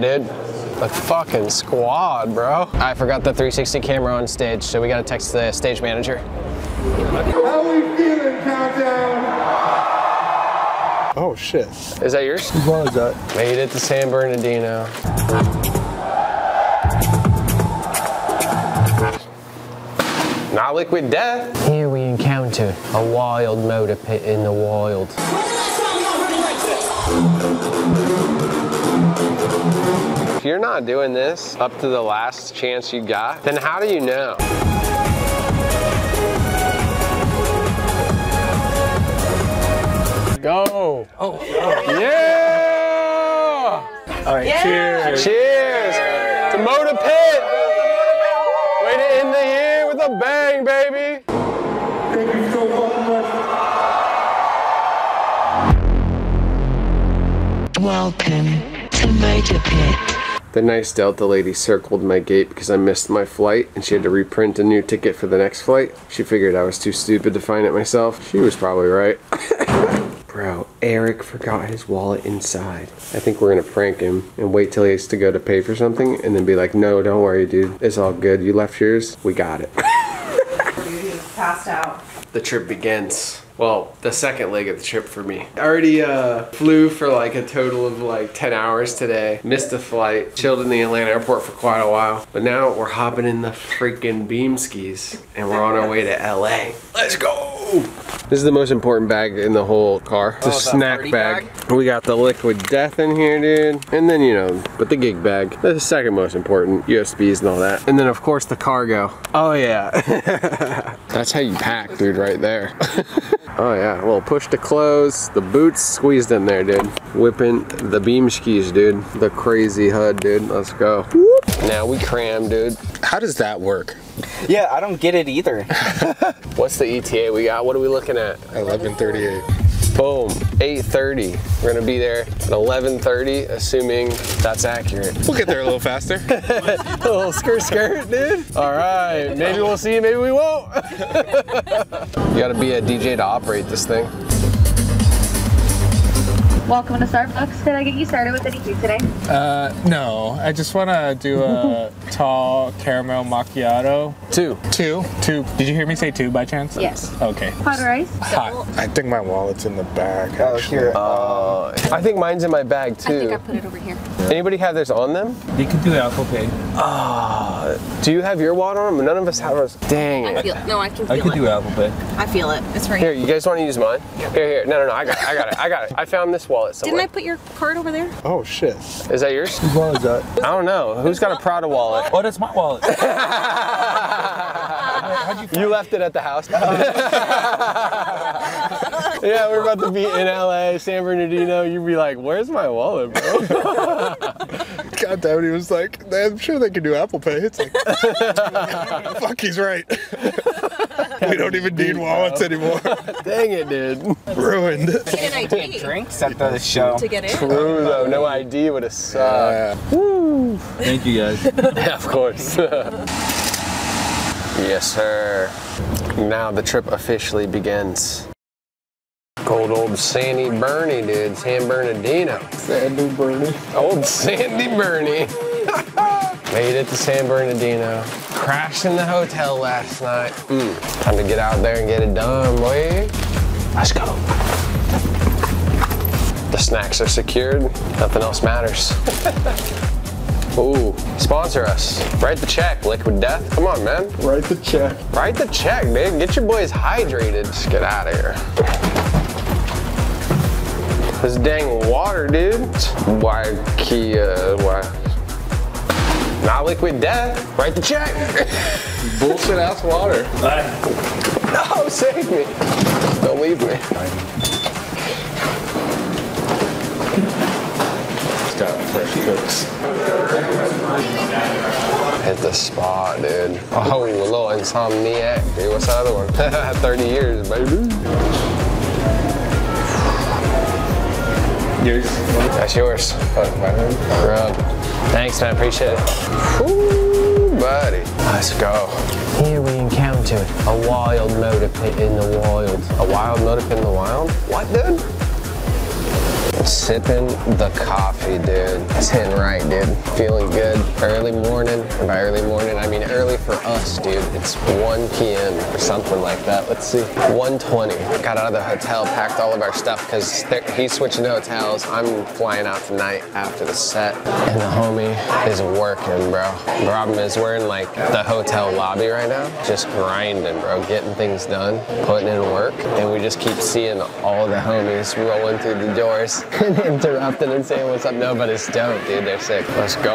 dude. The fucking squad, bro. I forgot the 360 camera on stage, so we gotta text the stage manager. How we feeling, Countdown? Oh shit. Is that yours? As long as that. Made it to San Bernardino. Not Liquid Death. Here we encountered a wild Modapit in the wild. When's the last time y'all heard it like this? If you're not doing this up to the last chance you got, then how do you know? Go. Oh. Yeah. All right. Yeah. Cheers. Cheers. To Modapit. Way to end the year with a bang, baby. Thank you so much. Welcome to Modapit. The nice Delta lady circled my gate because I missed my flight and she had to reprint a new ticket for the next flight. She figured I was too stupid to find it myself. She was probably right. Bro, Eric forgot his wallet inside. I think we're gonna prank him and wait till he has to go to pay for something and then be like, no, don't worry, dude. It's all good. You left yours. We got it. Dude, he was passed out. The trip begins. Well, the second leg of the trip for me. I already flew for like a total of like 10 hours today. Missed a flight. Chilled in the Atlanta airport for quite a while. But now we're hopping in the freaking Beam skis and we're on our way to LA. Let's go! This is the most important bag in the whole car. It's a snack bag. We got the Liquid Death in here, dude. And then, you know, with the gig bag. That's the second most important. USBs and all that. And then, of course, the cargo. Oh, yeah. That's how you pack, dude, right there. Oh, yeah. Well, push to close. The boots squeezed in there, dude. Whipping the Beam skis, dude. The crazy HUD, dude. Let's go. Whoop. Now we cram, dude. How does that work? Yeah, I don't get it either. What's the ETA we got? What are we looking at? 11:38. Boom, 8:30. We're gonna be there at 11:30, assuming that's accurate. We'll get there a little faster. A little skirt, dude. All right, maybe we'll see, maybe we won't. You gotta be a DJ to operate this thing. Welcome to Starbucks. Can I get you started with anything today? No. I just want to do a tall caramel macchiato. Two. Did you hear me say two by chance? Yes. Okay. Hot rice? Hot. I think my wallet's in the bag, actually. Oh, here. I think mine's in my bag, too. I think I put it over here. Anybody have theirs on them? You can do Apple Pay. Do you have your wallet on them? None of us have ours. Dang it. I can do Apple Pay. I feel it. It's right here. Here, you guys want to use mine? Yep. Here. No. I got it. I found this wallet. Somewhere. Didn't I put your card over there? Oh shit. Is that yours? Whose wallet is that? I don't know. Who's got a Prada wallet? Oh, that's my wallet. You left it at the house. Yeah, we're about to be in LA, San Bernardino. You'd be like, where's my wallet, bro? God damn it, he was like, I'm sure they can do Apple Pay. It's like, fuck, he's right. We don't even need wallets anymore. Dang it, dude. Ruined. Get an ID. Drinks at the show. To get in. True, though. No ID would have sucked. Yeah. Woo. Thank you, guys. Yeah, of course. Yes, sir. Now the trip officially begins. Cold old Sandy Bernie, dude. San Bernardino. Sandy Bernie. Old Sandy Bernie. Made it to San Bernardino. Crashed in the hotel last night. Time to get out there and get it done, boy. Let's go. The snacks are secured. Nothing else matters. Ooh, sponsor us. Write the check, Liquid Death. Come on, man. Write the check. Write the check, dude. Get your boys hydrated. Let's get out of here. This dang water, dude. Why? Not Liquid Death. Write the check. Bullshit ass water. No, save me. Don't leave me. It's got fresh cooks. Hit the spot, dude. Oh, a little Insomniac, dude. What's the other one? 30 years, baby. Yours. That's yours. Oh, my rub. Thanks, man. Appreciate it. Ooh, buddy. Let's go. Here we encountered a wild Modapit in the wild. A wild Modapit in the wild? What, dude? Sipping the coffee, dude. 10 right, dude. Feeling good. Early morning. And by early morning, I mean early for us, dude. It's 1 p.m. or something like that. Let's see. 1:20. Got out of the hotel, packed all of our stuff because he's switching to hotels. I'm flying out tonight after the set. And the homie is working, bro. The problem is we're in like the hotel lobby right now. Just grinding, bro. Getting things done. Putting in work. And we just keep seeing all the homies rolling through the doors and interrupting and saying what's up. No, but it's dope, dude. They're sick. Let's go.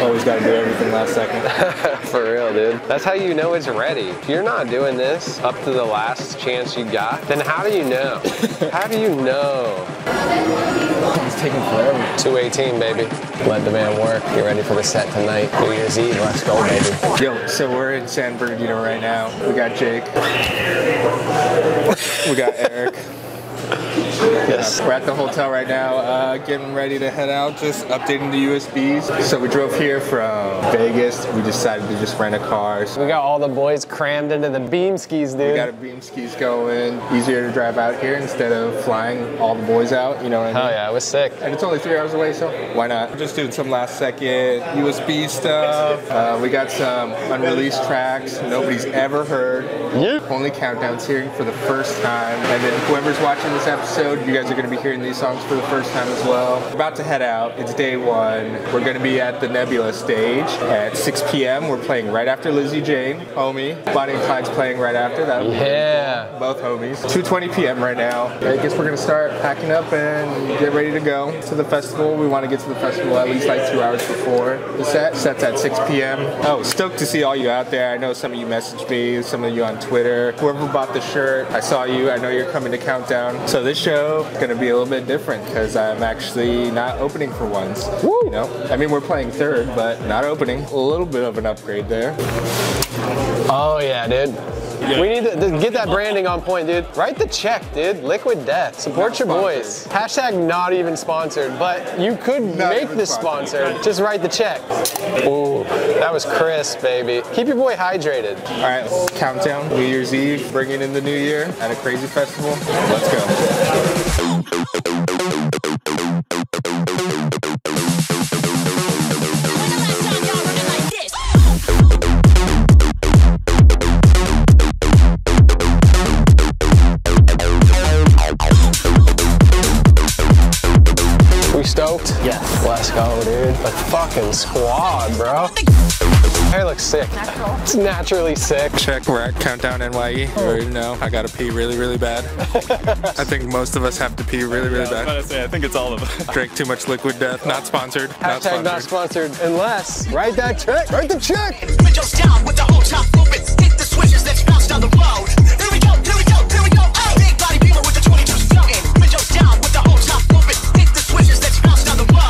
Always gotta do everything last second. For real, dude. That's how you know it's ready. If you're not doing this up to the last chance you got, then how do you know? How do you know? It's taking forever. 2:18, baby. Let the man work. Get ready for the set tonight. New Year's Eve. Let's go, baby. Yo, so we're in San Bernardino right now. We got Jake. We got Eric. Yes. We're at the hotel right now, getting ready to head out, just updating the USBs. So we drove here from Vegas. We decided to just rent a car. So we got all the boys crammed into the Beam skis, dude. We got a Beam skis going. Easier to drive out here instead of flying all the boys out, you know what I mean? Hell yeah, it was sick. And it's only 3 hours away, so why not? We're just doing some last second USB stuff. We got some unreleased tracks nobody's ever heard. Yeah. Only Countdown's hearing for the first time. And then whoever's watching this episode, you guys are going to be hearing these songs for the first time as well. We're about to head out. It's day one. We're going to be at the Nebula stage at 6 p.m. We're playing right after Lizzie Jane, homie. Bonnie and Clyde's playing right after that. Yeah. Cool. Both homies. 2:20 p.m. right now. I guess we're going to start packing up and get ready to go to the festival. We want to get to the festival at least like 2 hours before the set. Set's at 6 p.m. Oh, stoked to see all you out there. I know some of you messaged me, some of you on Twitter. Whoever bought the shirt, I saw you. I know you're coming to Countdown. So this show is going to be a little bit different because I'm actually not opening for once. Woo! You know, I mean, we're playing third, but not opening. A little bit of an upgrade there. Oh yeah, dude. Yeah. We need to get that branding on point, dude. Write the check, dude. Liquid Death. Support your boys. Hashtag not even sponsored, but you could make this sponsored. Just write the check. Ooh, that was crisp, baby. Keep your boy hydrated. All right, Countdown, New Year's Eve, bringing in the new year at a crazy festival. Let's go. Yeah. Let's go, dude. The fucking squad, bro. Hair looks sick. Natural. It's naturally sick. Check, we're at Countdown NYE. Oh. You already know, I gotta pee really, really bad. I think most of us have to pee really, really bad. I was about to say, I think it's all of us. Drank too much Liquid Death. Not sponsored. Hashtag not sponsored. Unless, write that check. Write the check. Windows down with the whole top open. Hit the switches that's bounced down the road. Here we go, here we go, here we go. Big body beamer with the 22s floating. Windows down with the whole top open. Hit the switches that's bounced down the road.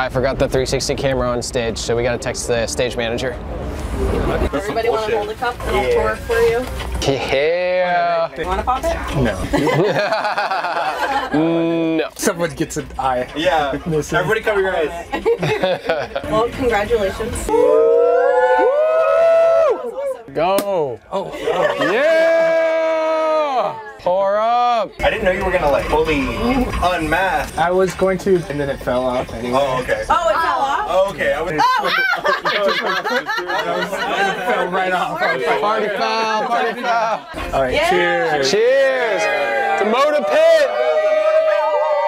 I forgot the 360 camera on stage, so we gotta text the stage manager. Everybody wanna hold a cup and I'll pour it for you? Yeah. You wanna pop it? No. No. Someone gets an eye. Yeah. Everybody cover your eyes. Well, congratulations. Woo! Go. Oh. Yeah. Pour up! I didn't know you were gonna like fully unmask. I was going to, and then it fell off anyway. Oh, okay. Oh, it fell off? Oh, okay. I was. It fell right off. Party foul, party foul. All right, yeah. Cheers. Cheers! To Modapit!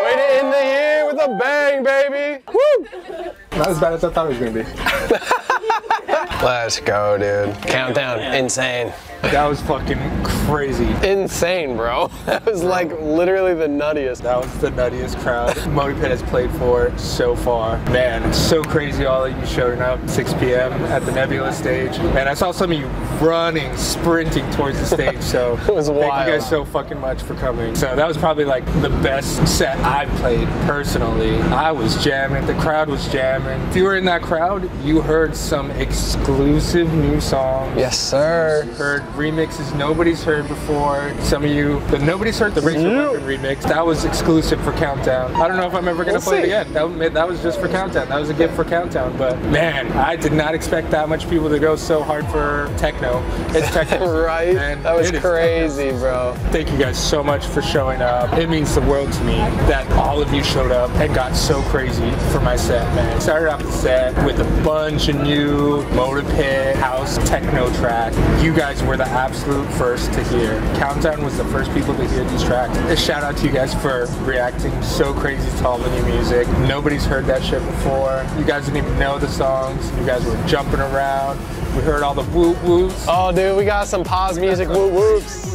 Way to end the year with a bang, baby! Woo! Not as bad as I thought it was gonna be. Let's go, dude. Countdown, insane. That was fucking crazy. Insane, bro. That was like literally the nuttiest. That was the nuttiest crowd Modapit has played for so far. Man, it's so crazy all of you showing up 6 p.m. at the Nebula stage. Man, I saw some of you running, sprinting towards the stage. So it was wild. Thank you guys so fucking much for coming. So that was probably like the best set I've played personally. I was jamming. The crowd was jamming. If you were in that crowd, you heard some exclusive new songs. Yes, sir. You heard remixes nobody's heard before. Some of you, the Nobody's Heard the Razor Weapon remix, that was exclusive for Countdown. I don't know if I'm ever gonna play it again. That was just for Countdown. That was a gift for Countdown. But man, I did not expect that much people to go so hard for techno. It's techno. Right? Man, that was crazy, bro. Thank you guys so much for showing up. It means the world to me that all of you showed up and got so crazy for my set, man. Started off the set with a bunch of new Modapit house techno tracks. You guys were the absolute first to hear. Countdown was the first people to hear these tracks. A shout out to you guys for reacting so crazy to all the new music. Nobody's heard that shit before. You guys didn't even know the songs. You guys were jumping around. We heard all the whoop whoops. Oh dude, we got some pause music whoop whoops.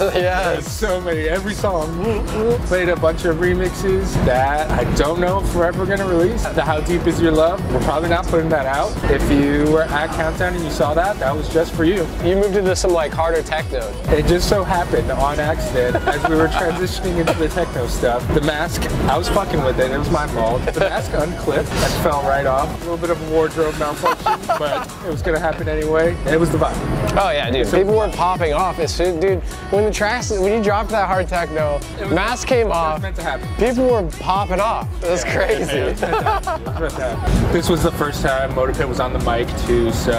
Yeah, so many, every song. Played a bunch of remixes that I don't know if we're ever gonna release. The How Deep Is Your Love, we're probably not putting that out. If you were at Countdown and you saw that, that was just for you. You moved into some like harder techno. It just so happened on accident as we were transitioning into the techno stuff. The mask, I was fucking with it, it was my fault. The mask unclipped and fell right off. A little bit of a wardrobe malfunction, but it was gonna happen anyway. It was the vibe. Oh yeah, dude, so people were popping off. It's, dude, when the tracks, when you dropped that hard techno, mask came off, meant to happen. People were popping off. It was crazy. This was the first time Modapit was on the mic too, so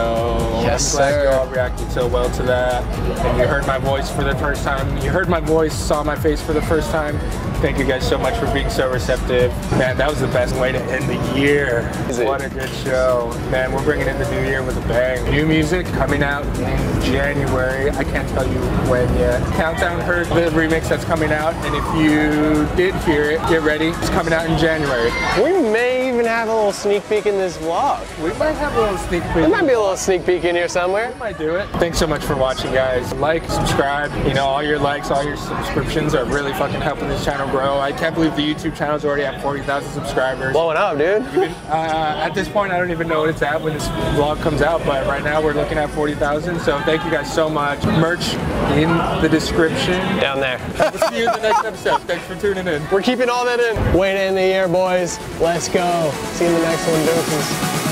I'm glad you all reacted so well to that. And you heard my voice for the first time. You heard my voice, saw my face for the first time. Thank you guys so much for being so receptive. Man, that was the best way to end the year. What a good show. Man, we're bringing in the new year with a bang. New music coming out in January. I can't tell you when yet. Countdown heard the remix that's coming out, and if you did hear it, get ready. It's coming out in January. We may even have a little sneak peek in this vlog. We might have a little sneak peek. There might be a little sneak peek in here somewhere. We might do it. Thanks so much for watching, guys. Like, subscribe. You know, all your likes, all your subscriptions are really fucking helping this channel grow. I can't believe the YouTube channel's already at 40,000 subscribers. Blowing up, dude. Even, at this point, I don't even know what it's at when this vlog comes out, but right now we're looking at 40,000, so thank you guys so much. Merch in the description. Down there. We'll see you in the next episode. Thanks for tuning in. We're keeping all that in. Way to end the year, boys. Let's go. See you in the next one, deuces.